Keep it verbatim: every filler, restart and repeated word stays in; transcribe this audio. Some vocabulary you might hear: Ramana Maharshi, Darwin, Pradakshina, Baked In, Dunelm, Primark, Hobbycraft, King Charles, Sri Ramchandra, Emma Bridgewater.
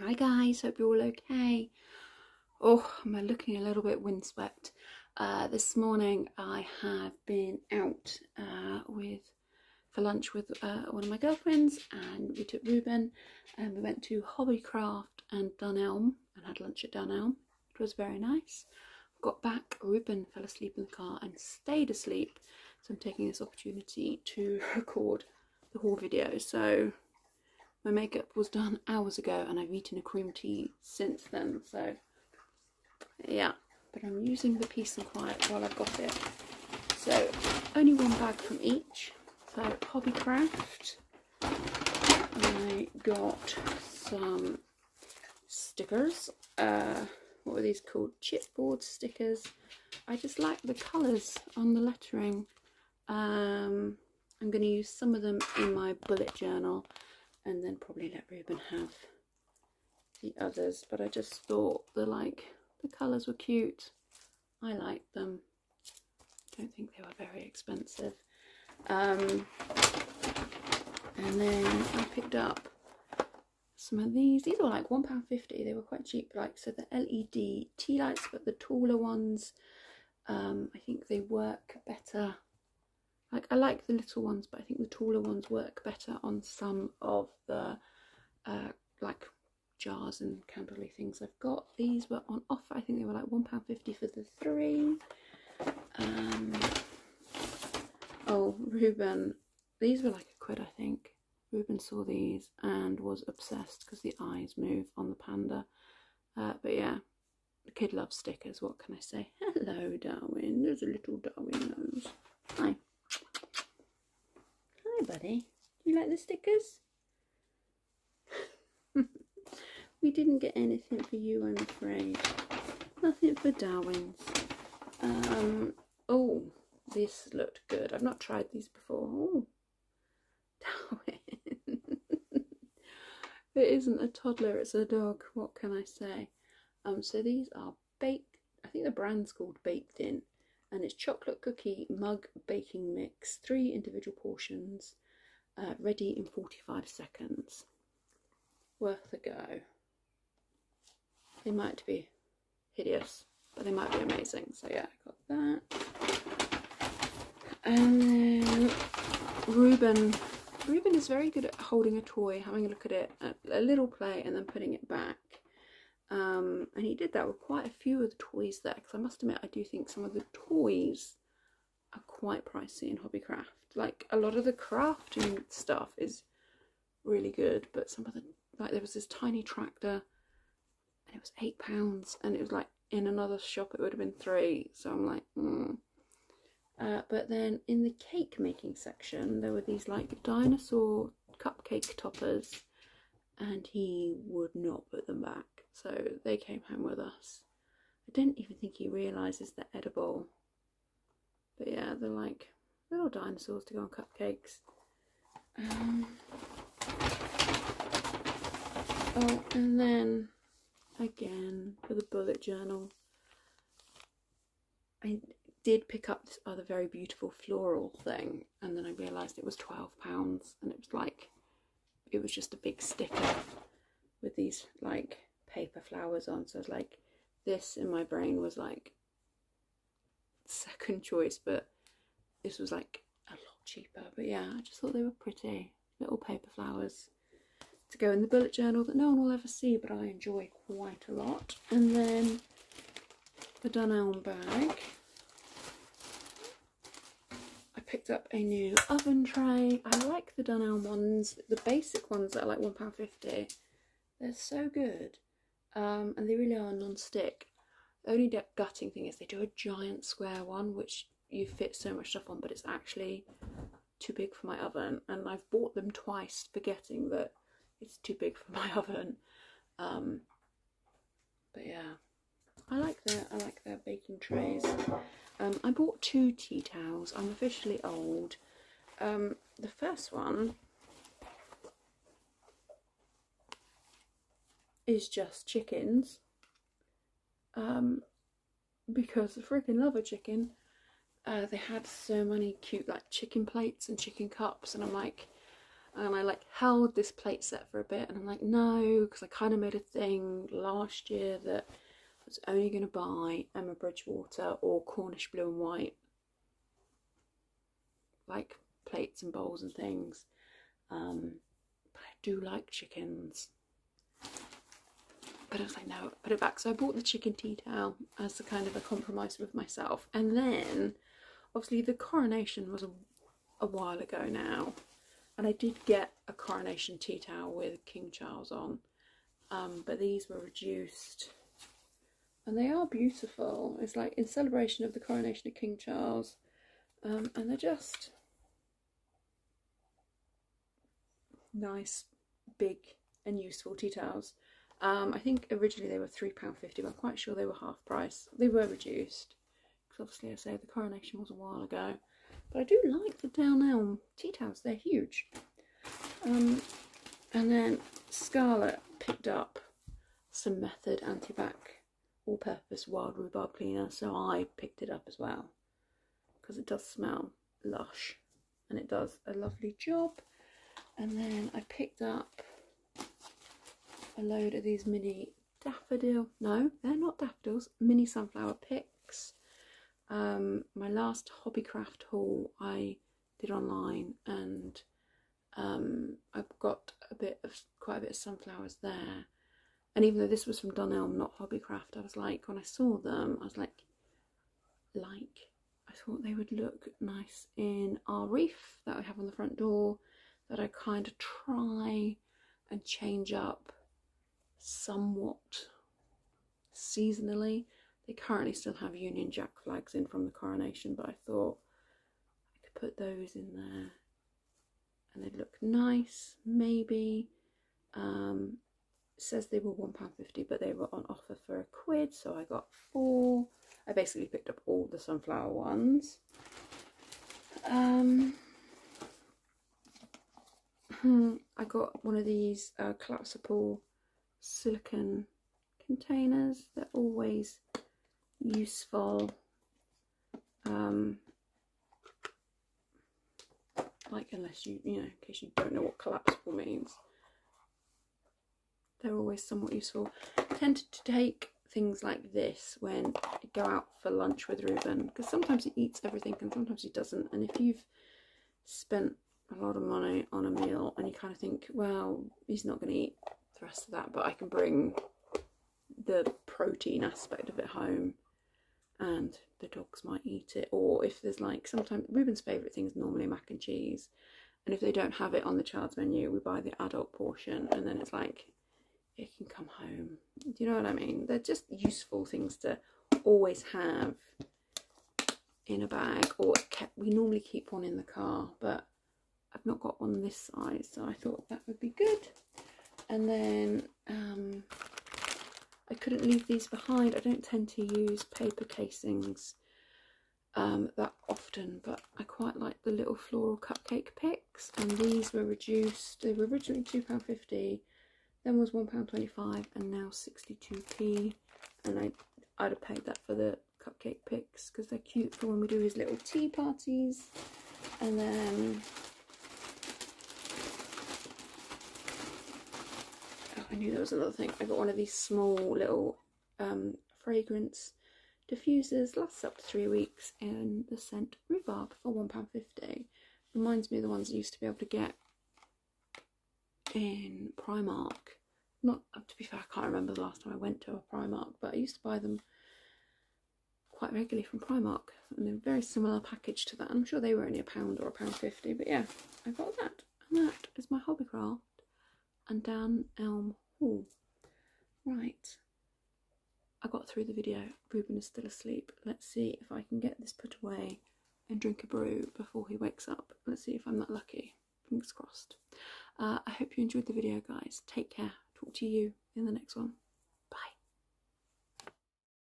Hi guys, hope you're all okay. Oh, I'm looking a little bit windswept. Uh, this morning I have been out uh, with for lunch with uh, one of my girlfriends, and we took Reuben and we went to Hobbycraft and Dunelm and had lunch at Dunelm. It was very nice. Got back, Reuben fell asleep in the car and stayed asleep, so I'm taking this opportunity to record the whole video. So my makeup was done hours ago and I've eaten a cream tea since then, so yeah, but I'm using the Peace and Quiet while I've got it. So only one bag from each. So Hobbycraft, I got some stickers, uh, what were these called, chipboard stickers. I just like the colours on the lettering. um, I'm going to use some of them in my bullet journal and then probably let Reuben have the others, but I just thought the like the colours were cute. I liked them. I don't think they were very expensive. Um, and then I picked up some of these. These were like one pound fifty. They were quite cheap. Like, so the L E D tea lights, but the taller ones. Um, I think they work better. Like, I like the little ones, but I think the taller ones work better on some of the uh, like jars and candlely things I've got. These were on offer. I think they were like one pound fifty for the three. Um, oh, Reuben. These were like a quid, I think. Reuben saw these and was obsessed because the eyes move on the panda. Uh, but yeah, the kid loves stickers. What can I say? Hello, Darwin. There's a little Darwin nose. Hi. Hi buddy, do you like the stickers? We didn't get anything for you, I'm afraid. Nothing for Darwin's. Um, oh, this looked good. I've not tried these before. Oh, Darwin. It isn't a toddler, it's a dog. What can I say? Um, so these are baked, I think the brand's called Baked In. And it's chocolate cookie mug baking mix, three individual portions, uh, ready in forty-five seconds. Worth a go. They might be hideous, but they might be amazing. So yeah, I got that. And then Reuben. Reuben is very good at holding a toy, having a look at it, a little play, and then putting it back. Um, and he did that with quite a few of the toys there, because I must admit I do think some of the toys are quite pricey in Hobbycraft. Like, a lot of the crafting stuff is really good, but some of the, like, there was this tiny tractor and it was eight pounds, and it was like in another shop it would have been three, so I'm like mm. uh, but then in the cake making section there were these like dinosaur cupcake toppers and he would not put them back. So they came home with us. I don't even think he realises they're edible. But yeah, they're like little dinosaurs to go on cupcakes. Um, oh, and then again for the bullet journal, I did pick up this other very beautiful floral thing, and then I realised it was twelve pounds, and it was like, it was just a big sticker with these like paper flowers on, so I was like, this in my brain was like second choice, but this was like a lot cheaper. But yeah, I just thought they were pretty little paper flowers to go in the bullet journal that no one will ever see, but I enjoy quite a lot. And then the Dunelm bag, I picked up a new oven tray. I like the Dunelm ones, the basic ones that are like one pound fifty. They're so good. Um, and they really are non-stick. The only gutting thing is they do a giant square one which you fit so much stuff on, but it's actually too big for my oven, and I've bought them twice forgetting that it's too big for my oven. Um, but yeah, I like their, I like their baking trays. Um, I bought two tea towels. I'm officially old. Um, the first one is just chickens, um, because I freaking love a chicken. Uh, they had so many cute like chicken plates and chicken cups, and I'm like, and I like held this plate set for a bit, and I'm like, no, because I kind of made a thing last year that I was only going to buy Emma Bridgewater or Cornish Blue and White, like plates and bowls and things, um, but I do like chickens. But I was like, no, put it back. So I bought the chicken tea towel as a kind of a compromise with myself. And then, obviously, the coronation was a, a while ago now. And I did get a coronation tea towel with King Charles on. Um, but these were reduced. And they are beautiful. It's like in celebration of the coronation of King Charles. Um, and they're just nice, big and useful tea towels. Um, I think originally they were three pounds fifty, but I'm quite sure they were half price. They were reduced, because obviously I say the coronation was a while ago. But I do like the Dunelm tea towels, they're huge. Um, and then Scarlett picked up some Method Antibac all-purpose wild rhubarb cleaner, so I picked it up as well, because it does smell lush, and it does a lovely job. And then I picked up a load of these mini daffodil, no they're not daffodils, mini sunflower picks. Um, my last Hobbycraft haul I did online, and um, I've got a bit of, quite a bit of sunflowers there, and even though this was from Dunelm, not Hobbycraft, I was like, when I saw them, I was like, like I thought they would look nice in our wreath that I have on the front door, that I kind of try and change up somewhat seasonally. They currently still have Union Jack flags in from the coronation, but I thought I could put those in there and they'd look nice, maybe. Um, it says they were one pound fifty, but they were on offer for a quid, so I got four. I basically picked up all the sunflower ones. Um, I got one of these uh, collapsible silicone containers. They're always useful, um, like unless you, you know, in case you don't know what collapsible means, they're always somewhat useful. I tend to take things like this when I go out for lunch with Reuben, because sometimes he eats everything and sometimes he doesn't, and if you've spent a lot of money on a meal and you kind of think, well, he's not going to eat rest of that, but I can bring the protein aspect of it home and the dogs might eat it. Or if there's like, sometimes Reuben's favourite thing is normally mac and cheese, and if they don't have it on the child's menu, we buy the adult portion, and then it's like it can come home. Do you know what I mean? They're just useful things to always have in a bag, or kept, we normally keep one in the car, but I've not got one this size, so I thought that would be good. And then um, I couldn't leave these behind. I don't tend to use paper casings um, that often, but I quite like the little floral cupcake picks, and these were reduced. They were originally two pounds fifty, then was one pound twenty-five, and now sixty-two p, and I, I'd have paid that for the cupcake picks, because they're cute for when we do his little tea parties. And then I knew there was another thing. I got one of these small little um, fragrance diffusers, lasts up to three weeks, in the scent rhubarb for one pound fifty. Reminds me of the ones I used to be able to get in Primark. Not, to be fair, I can't remember the last time I went to a Primark, but I used to buy them quite regularly from Primark, and they're very similar package to that. I'm sure they were only a pound or a pound fifty, but yeah, I got that. And that is my Hobbycraft and Dunelm haul. Right, I got through the video. Reuben is still asleep. Let's see if I can get this put away and drink a brew before he wakes up. Let's see if I'm that lucky. Fingers crossed. Uh, I hope you enjoyed the video, guys. Take care. Talk to you in the next one.